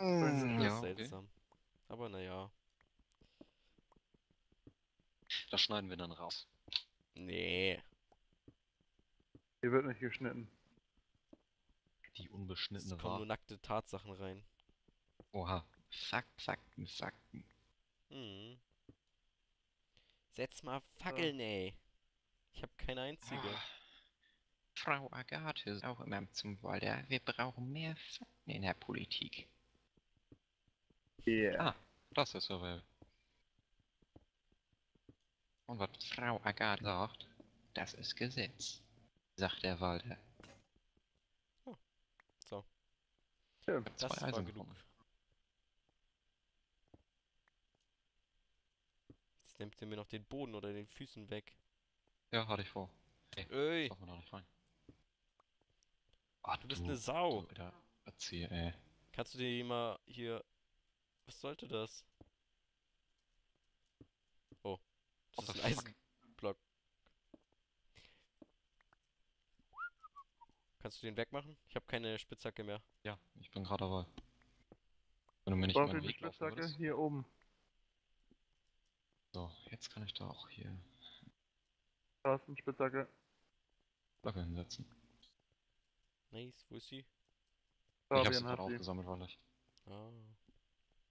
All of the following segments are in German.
Ja, seltsam. Okay. Aber naja. Das schneiden wir dann raus. Nee. Hier wird nicht geschnitten. Die unbeschnittene Wahrheit. Es kommen nur nackte Tatsachen rein. Oha. Fakten, Fakten. Hm. Setz mal Fackeln, ey. Ich hab keine einzige. Oh. Frau Agathe ist auch immer zum Walder. Wir brauchen mehr Fakten in der Politik. Ja. Yeah. Ah, das ist so well. Und was Frau Agathe sagt, das ist Gesetz, sagt der Walder. Oh. So. Ja, das war genug. Jetzt nimmt ihr mir noch den Boden oder den Füßen weg. Ja, hatte ich vor. Ey. Darf man da nicht rein. Ach, du bist eine Sau. Du, erzähl, ey. Kannst du dir mal hier... Was sollte das? Oh. Das ist ein Eisenblock. Kannst du den wegmachen? Ich habe keine Spitzhacke mehr. Ja, ich bin gerade dabei. Wenn du mir nicht mal den Weg laufen würdest. Hier oben. So, jetzt kann ich da auch hier... Da ist eine Spitzhacke. Spitzhacke hinsetzen. Nice, wo ist sie? Ich hab sie gerade aufgesammelt, weil ich... Ah.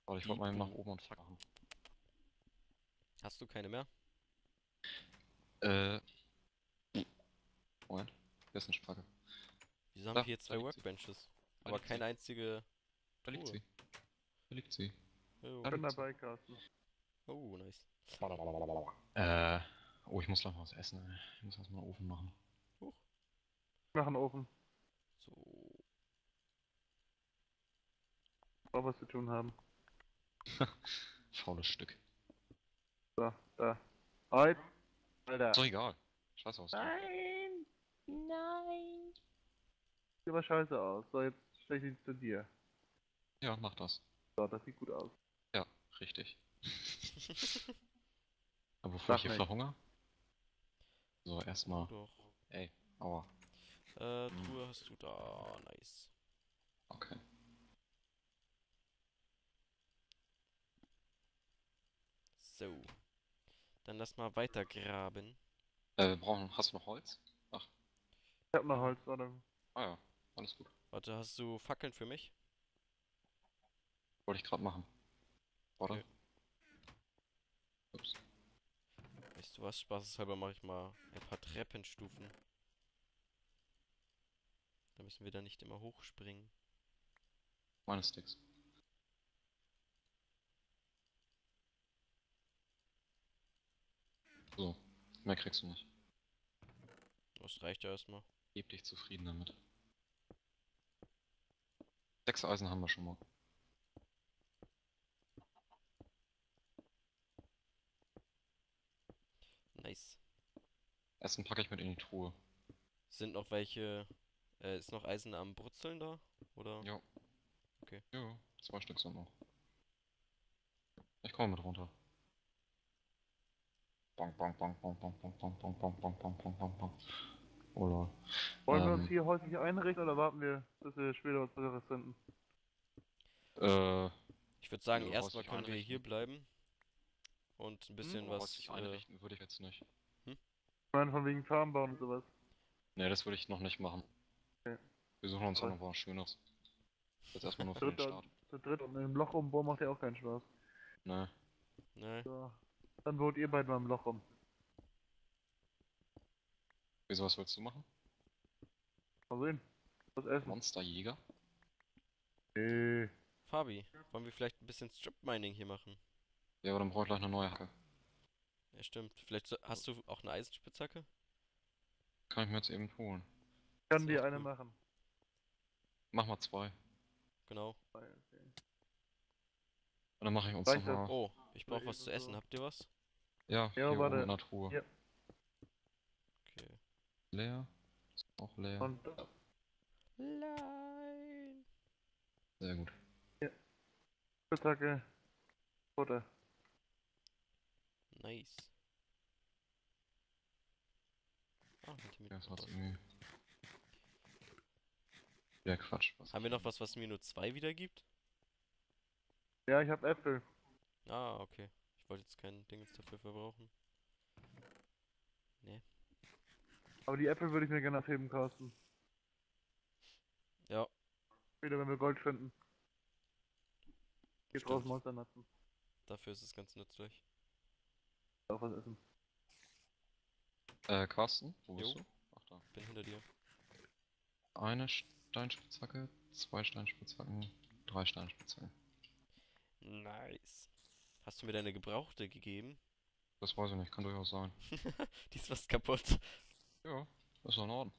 Aber ich wollte mal nach oben und zack machen. Hast du keine mehr? Moment, hier ist eine Spacke. Wieso haben wir hier zwei Workbenches? Aber keine einzige. Da liegt sie. Da liegt sie. Ich bin dabei, Carsten. Oh, nice. Oh, ich muss gleich mal was essen, ey. Ich muss erstmal einen Ofen machen. Huch. Mach einen Ofen. So. Auch was zu tun haben. Faules Stück. So, da. Alter. So, egal. Scheiße aus. Nein! Nein! Sieht aber scheiße aus. So, jetzt stell ich ihn zu dir. Ja, mach das. So, das sieht gut aus. Ja, richtig. Aber bevor ich hier verhungere. So, erstmal. Ey, aua. Truhe hast du da. Nice. Okay. So, dann lass mal weiter graben. Hast du noch Holz? Ach. Ich hab noch Holz, warte. Ah ja, alles gut. Warte, hast du Fackeln für mich? Wollte ich gerade machen. Warte. Okay. Ups. Weißt du was, spaßeshalber mache ich mal ein paar Treppenstufen. Da müssen wir dann nicht immer hochspringen. Meine Sticks. So, mehr kriegst du nicht. Das reicht ja erstmal. Gib dich zufrieden damit. 6 Eisen haben wir schon mal. Nice. Essen packe ich mit in die Truhe. Sind noch welche... ist noch Eisen am Brutzeln da? Oder? Ja. Okay. Ja, 2 Stück sind noch. Ich komme mit runter. Bonk, bonk, bonk, bonk, bonk, bonk, bonk, bonk, bonk, bonk, bonk, bonk, bonk, bonk. Oder... Wollen wir uns hier heute nicht einrichten oder warten wir, bis wir später was Besseres finden? Ich würde sagen, erstmal können wir hier bleiben. Und ein bisschen was... einrichten würde ich jetzt nicht. Hm? Ich meine, von wegen Farm bauen und sowas. Ne, das würde ich noch nicht machen. Okay. Wir suchen uns auch noch was Schönes. Jetzt erstmal nur für den Start. Zu dritt und im Loch umbohren macht ja auch keinen Spaß. Ne. Ne. So. Dann wohnt ihr beide mal im Loch rum. Wieso, was willst du machen? Mal sehen. Was essen? Monsterjäger? Nee. Fabi, wollen wir vielleicht ein bisschen Strip-Mining hier machen? Ja, aber dann brauche ich gleich eine neue Hacke. Ja, stimmt. Vielleicht hast du auch eine Eisenspitzhacke? Kann ich mir jetzt eben holen. Ich kann dir eine machen. Mach mal 2. Genau. 2, okay. Und dann mache ich uns nochmal... Oh, ich brauche was zu essen. Habt ihr was? Ja, hier oben in der Truhe. Ja. Okay. Leer. Ist auch leer. Und da. Nein. Sehr gut. Ja. Spitzhacke. Butter. Nice. Ah, das war's irgendwie. Ja, Quatsch. Was haben wir noch was, was mir nur 2 wiedergibt? Ja, ich hab Äpfel. Ah, okay. Ich wollte jetzt kein Ding dafür verbrauchen. Nee. Aber die Äpfel würde ich mir gerne abheben, Carsten. Ja. Wieder, wenn wir Gold finden. Geht raus, Monsternatzen. Dafür ist es ganz nützlich. Auch was essen. Carsten, wo bist du? Ach da. Bin hinter dir. Eine Steinspitzhacke, zwei Steinspitzhacken, drei Steinspitzhacken. Nice. Hast du mir deine gebrauchte gegeben? Das weiß ich nicht, kann durchaus sein. Die ist fast kaputt. Ja, ist doch in Ordnung.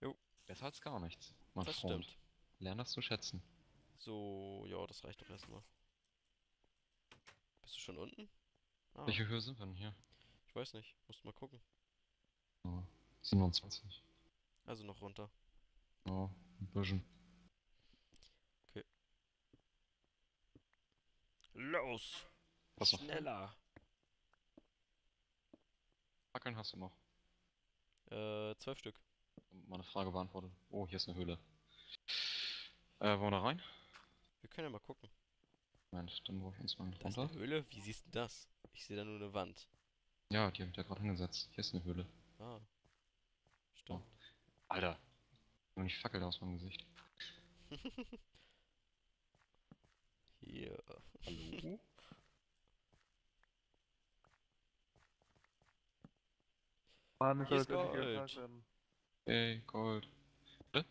Jo. Besser als gar nichts, mein Freund. Stimmt. Lern das zu schätzen. So, ja, das reicht doch erstmal. Bist du schon unten? Ah. Welche Höhe sind wir denn hier? Ich weiß nicht, musst mal gucken. Oh, 27. Also noch runter. Oh, ein bisschen. Okay. Los! Was schneller! Fackeln hast du noch? 12 Stück. Meine Frage beantwortet. Oh, hier ist eine Höhle. Wollen wir da rein? Wir können ja mal gucken. Moment, dann brauche ich uns mal runter. Das ist eine Höhle? Wie siehst du das? Ich sehe da nur eine Wand. Ja, die habe ich da gerade hingesetzt. Hier ist eine Höhle. Ah. Stimmt. Oh. Alter. Nur nicht Fackel aus meinem Gesicht. Hier. Hallo? Mann, hier ist Gold. Ey, Gold. Hä?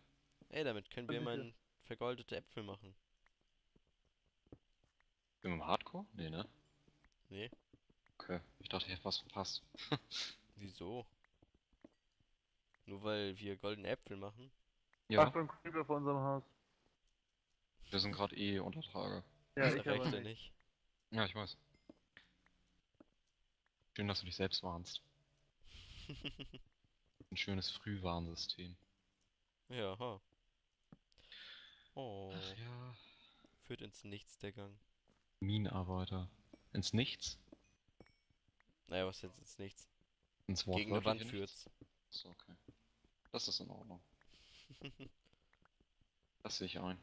Ey, damit können wir mal vergoldete Äpfel machen. Sind wir mal Hardcore? Nee, ne? Nee. Okay, ich dachte, ich hätte was verpasst. Wieso? Nur weil wir goldene Äpfel machen? Ja. Achtung, Creeper vor unserem Haus. Wir sind gerade eh unter Tage. Ja, das reicht ja nicht. Ja, ich weiß. Schön, dass du dich selbst warnst. Ein schönes Frühwarnsystem. Ja, ha. Oh. Ach ja. Führt ins Nichts der Gang. Minenarbeiter. Ins Nichts? Naja, was jetzt ins Nichts? Ins Wort. Gegen eine Wand führt's. So, okay. Das ist in Ordnung. Das sehe ich ein.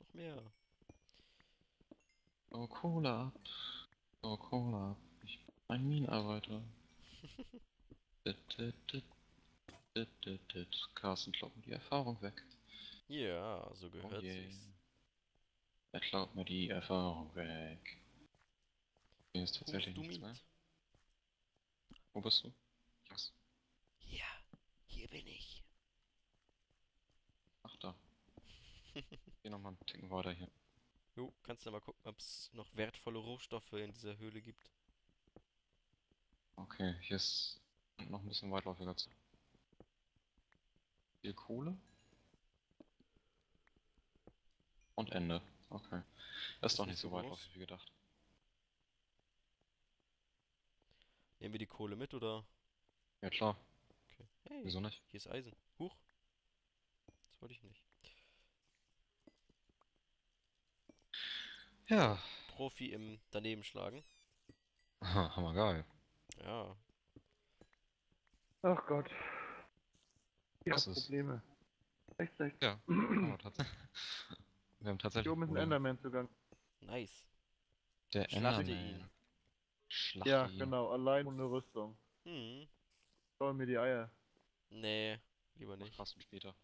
Noch mehr. Oh, Cola. Oh, Cola. Ich bin ein Minenarbeiter. Carsten kloppen die Erfahrung weg. Ja, so gehört sich's. Er klaut mir die Erfahrung weg. Hier ist tatsächlich nichts mehr. Wo bist du? Yes. Ja, hier bin ich. Ach da. Geh nochmal einen Ticken weiter hier. Jo, kannst du mal gucken, ob es noch wertvolle Rohstoffe in dieser Höhle gibt. Okay, hier ist noch ein bisschen weitläufiger. Viel Kohle. Und Ende. Okay. Das ist doch nicht so weitläufig wie gedacht. Nehmen wir die Kohle mit, oder? Ja, klar. Okay. Hey, wieso nicht? Hier ist Eisen. Huch. Das wollte ich nicht. Ja. Profi im Danebenschlagen. Aha, hammer geil. Ja. Ach Gott. Ich hab Probleme. Echt, echt. Ja. Wir haben tatsächlich... Hier oben ist ein Enderman-Zugang. Nice. Der Enderman. Schlachte ja, ihn. Genau, allein ohne Rüstung. Hm. Schau mir die Eier. Nee, lieber nicht. Fasten später.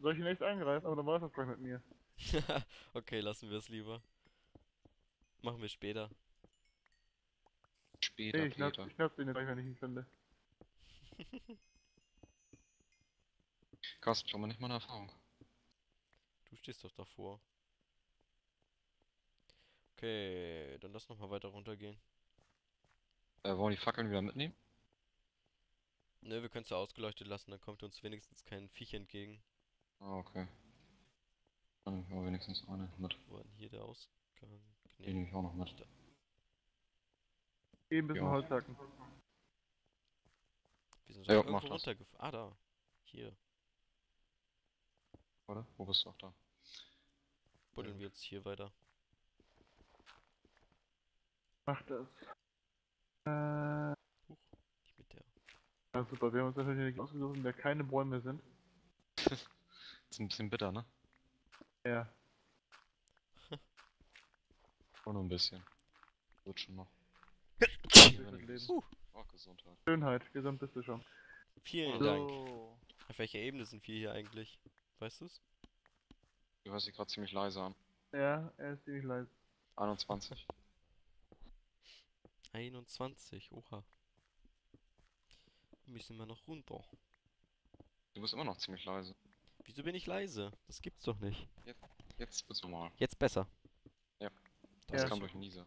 Soll ich ihn echt angreifen? Aber dann war das gleich mit mir. Okay, lassen wir es lieber. Machen wir später. Später, hey, ich schnapp den jetzt gleich, wenn ich ihn finde. Carsten, schau mal nicht meine Erfahrung. Du stehst doch davor. Okay, dann lass nochmal weiter runtergehen. Wollen wir die Fackeln wieder mitnehmen? Ne, wir können es ja ausgeleuchtet lassen, dann kommt uns wenigstens kein Viech entgegen. Ah, okay. Dann nehmen wir wenigstens eine mit. Wo war denn hier der Ausgang? Nee, den nehme ich auch noch mit. Eben ein bisschen Holzhacken. Wir sind doch irgendwo runtergefahren. Ah, da. Hier. Warte, wo bist du? Auch da. Buddeln wir jetzt hier weiter. Macht das. Huch, nicht mit der. Ja, super, wir haben uns natürlich ausgesucht, in der keine Bäume sind. Ist ein bisschen bitter, ne? Ja. Nur ein bisschen. Wird schon noch. Oh, Gesundheit. Schönheit, gesund bist du schon. Vielen Dank. Auf welcher Ebene sind wir hier eigentlich? Weißt du's? Du hörst dich gerade ziemlich leise an. Ja, er ist ziemlich leise. 21. 21, oha. Müssen wir noch runter. Du bist immer noch ziemlich leise. Wieso bin ich leise? Das gibt's doch nicht. Jetzt bist du normal. Jetzt besser. Ja. Das kam durch Nieser.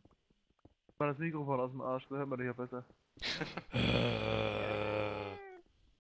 Mal das Mikrofon aus dem Arsch, da hört man dich ja besser.